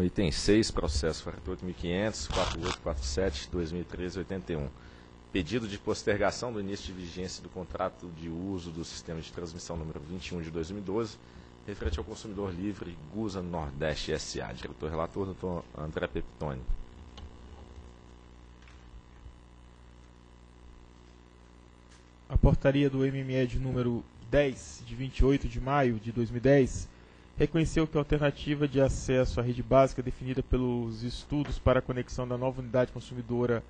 Item 6, processo 48.500, 4847, 2013, 81. Pedido de postergação do início de vigência do contrato de uso do sistema de transmissão número 21 de 2012, referente ao consumidor livre Gusa Nordeste SA. Diretor relator, doutor André Pepitone. A portaria do MME número 10, de 28 de maio de 2010, reconheceu que a alternativa de acesso à rede básica definida pelos estudos para a conexão da nova unidade consumidora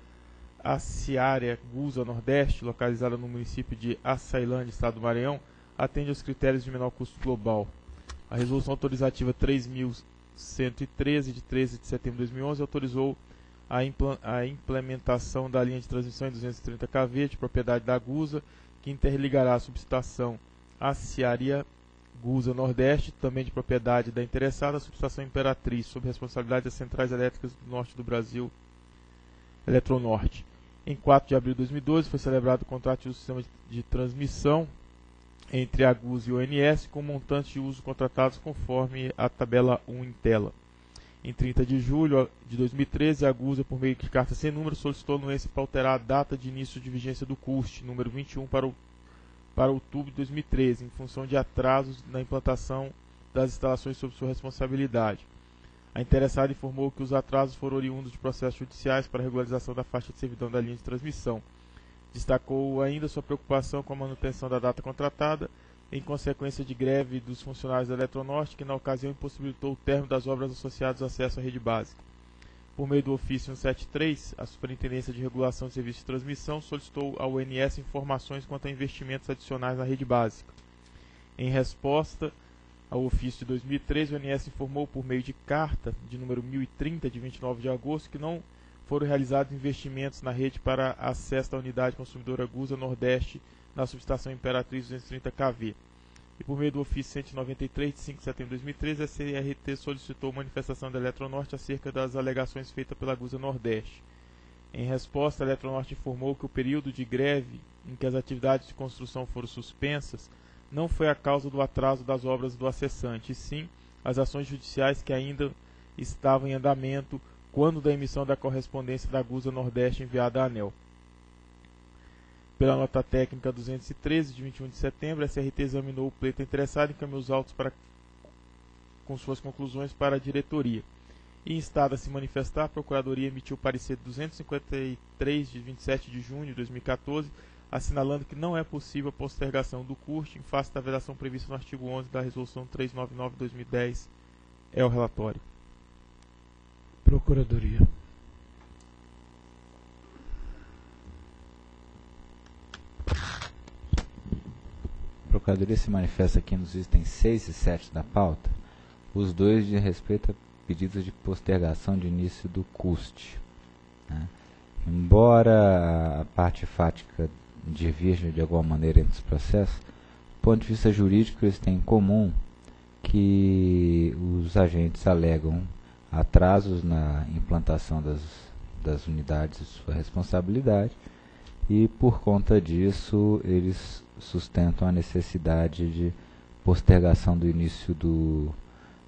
aciária Gusa Nordeste, localizada no município de Açailândia, estado do Maranhão, atende aos critérios de menor custo global. A resolução autorizativa 3.113, de 13 de setembro de 2011, autorizou a implementação da linha de transmissão em 230 kV de propriedade da Gusa, que interligará a subestação aciária Gusa Nordeste, também de propriedade da interessada, a subestação Imperatriz, sob responsabilidade das centrais elétricas do norte do Brasil, Eletronorte. Em 4 de abril de 2012, foi celebrado o contrato de uso do sistema de transmissão entre a Gusa e o ONS, com montantes de uso contratados conforme a tabela 1 em tela. Em 30 de julho de 2013, a Gusa, por meio de carta sem número, solicitou anuência para alterar a data de início de vigência do CUST, número 21, para outubro de 2013, em função de atrasos na implantação das instalações sob sua responsabilidade. A interessada informou que os atrasos foram oriundos de processos judiciais para a regularização da faixa de servidão da linha de transmissão. Destacou ainda sua preocupação com a manutenção da data contratada, em consequência de greve dos funcionários da Eletronorte, que na ocasião impossibilitou o término das obras associadas ao acesso à rede básica. Por meio do ofício 173, a Superintendência de Regulação de Serviços de Transmissão solicitou ao ONS informações quanto a investimentos adicionais na rede básica. Em resposta ao ofício de 2013, o ONS informou por meio de carta de número 1030, de 29 de agosto, que não foram realizados investimentos na rede para acesso da unidade consumidora Gusa Nordeste na subestação Imperatriz 230 kV. E por meio do ofício 193, de 5 de setembro de 2013, a SRT solicitou manifestação da Eletronorte acerca das alegações feitas pela Gusa Nordeste. Em resposta, a Eletronorte informou que o período de greve em que as atividades de construção foram suspensas não foi a causa do atraso das obras do acessante, e sim as ações judiciais que ainda estavam em andamento quando da emissão da correspondência da Gusa Nordeste enviada à ANEEL. Pela nota técnica 213, de 21 de setembro, a SRT examinou o pleito interessado e encaminhou os autos com suas conclusões para a diretoria. E instada a se manifestar, a Procuradoria emitiu o parecer 253, de 27 de junho de 2014, assinalando que não é possível a postergação do CUST em face da vedação prevista no artigo 11 da Resolução 399/2010. É o relatório. Procuradoria. A Procuradoria se manifesta aqui nos itens 6 e 7 da pauta, os dois de respeito a pedidos de postergação de início do CUST. Né? Embora a parte fática divirja de alguma maneira entre os processos, do ponto de vista jurídico eles têm em comum que os agentes alegam atrasos na implantação das unidades de sua responsabilidade e, por conta disso, eles sustentam a necessidade de postergação do início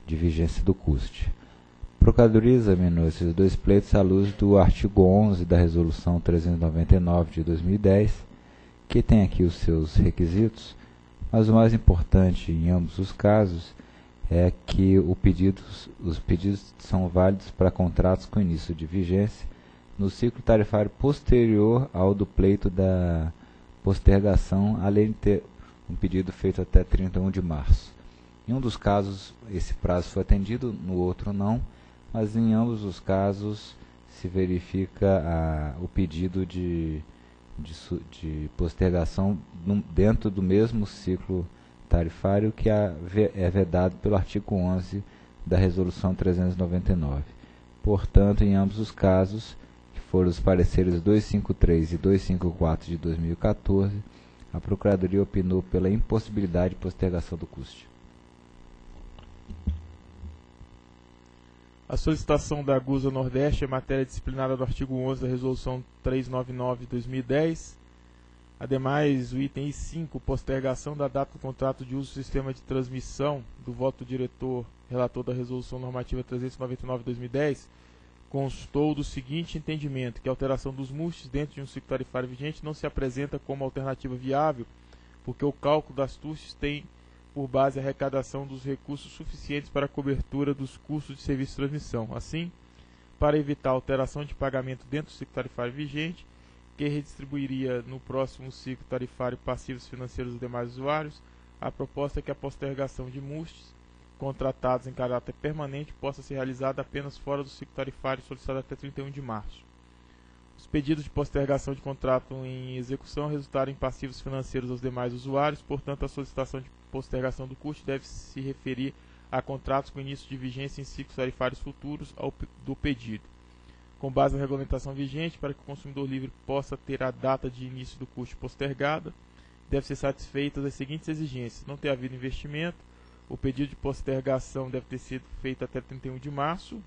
de vigência do CUST. A Procuradoria examinou esses dois pleitos à luz do artigo 11 da Resolução 399 de 2010, que tem aqui os seus requisitos, mas o mais importante em ambos os casos é que os pedidos são válidos para contratos com início de vigência no ciclo tarifário posterior ao do pleito da postergação, além de ter um pedido feito até 31 de março. Em um dos casos, esse prazo foi atendido, no outro não, mas em ambos os casos se verifica o pedido de postergação dentro do mesmo ciclo tarifário que é vedado pelo artigo 11 da Resolução 399. Portanto, em ambos os casos, foram os pareceres 253 e 254 de 2014, a Procuradoria opinou pela impossibilidade de postergação do CUST. A solicitação da Gusa Nordeste é matéria disciplinada do artigo 11 da Resolução 399/2010, Ademais, o item I5, postergação da data do contrato de uso do sistema de transmissão do voto do diretor, relator da resolução normativa 399/2010, constou do seguinte entendimento, que a alteração dos MUSTs dentro de um ciclo tarifário vigente não se apresenta como alternativa viável, porque o cálculo das TUSTs tem por base a arrecadação dos recursos suficientes para a cobertura dos custos de serviço de transmissão. Assim, para evitar alteração de pagamento dentro do ciclo tarifário vigente, que redistribuiria no próximo ciclo tarifário passivos financeiros dos demais usuários, a proposta é que a postergação de MUSTs contratados em caráter permanente possa ser realizada apenas fora do ciclo tarifário solicitado até 31 de março. Os pedidos de postergação de contrato em execução resultaram em passivos financeiros aos demais usuários, portanto, a solicitação de postergação do custo deve se referir a contratos com início de vigência em ciclos tarifários futuros do pedido. Com base na regulamentação vigente, para que o consumidor livre possa ter a data de início do custo postergada, deve ser satisfeitas as seguintes exigências: não ter havido investimento, o pedido de postergação deve ter sido feito até 31 de março,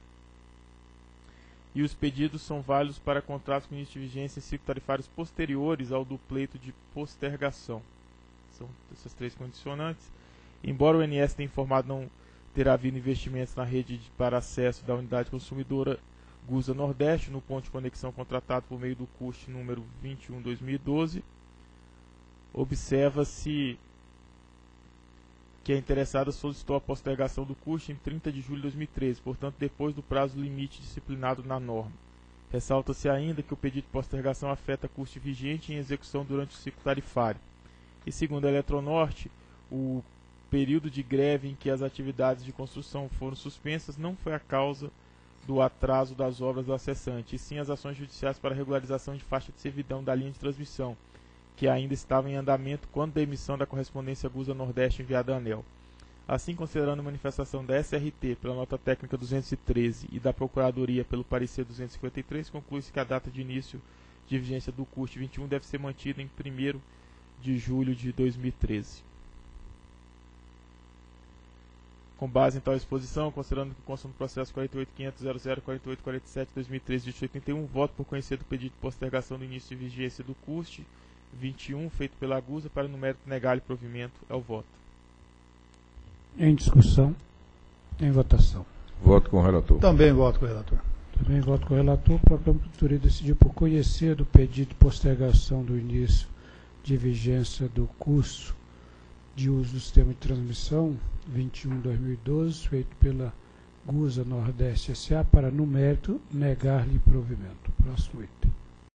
e os pedidos são válidos para contratos com início de vigência em ciclos tarifários posteriores ao do pleito de postergação. São essas três condicionantes. Embora o ONS tenha informado não ter havido investimentos na rede para acesso da unidade consumidora Gusa Nordeste, no ponto de conexão contratado por meio do CUST número 21/2012, observa-se que a interessada solicitou a postergação do CUST em 30 de julho de 2013, portanto, depois do prazo limite disciplinado na norma. Ressalta-se ainda que o pedido de postergação afeta CUST vigente em execução durante o ciclo tarifário. E, segundo a Eletronorte, o período de greve em que as atividades de construção foram suspensas não foi a causa do atraso das obras do acessante, e sim as ações judiciais para regularização de faixa de servidão da linha de transmissão, que ainda estava em andamento quando da emissão da correspondência Gusa Nordeste enviada à ANEEL. Assim, considerando a manifestação da SRT pela nota técnica 213 e da Procuradoria pelo parecer 253, conclui-se que a data de início de vigência do CUST 21 deve ser mantida em 1º de julho de 2013. Com base em tal exposição, considerando que consta no processo 48.500.004847/2013-81, voto por conhecer do pedido de postergação do início de vigência do CUST 21, feito pela Gusa, para no mérito negar-lhe provimento ao voto. Em discussão, em votação. Voto com o relator. Também voto com o relator. Também voto com o relator. O programa de tutoria decidiu por conhecer do pedido de postergação do início de vigência do curso de uso do sistema de transmissão 21/2012, feito pela Gusa Nordeste SA, para no mérito negar-lhe provimento. Próximo item.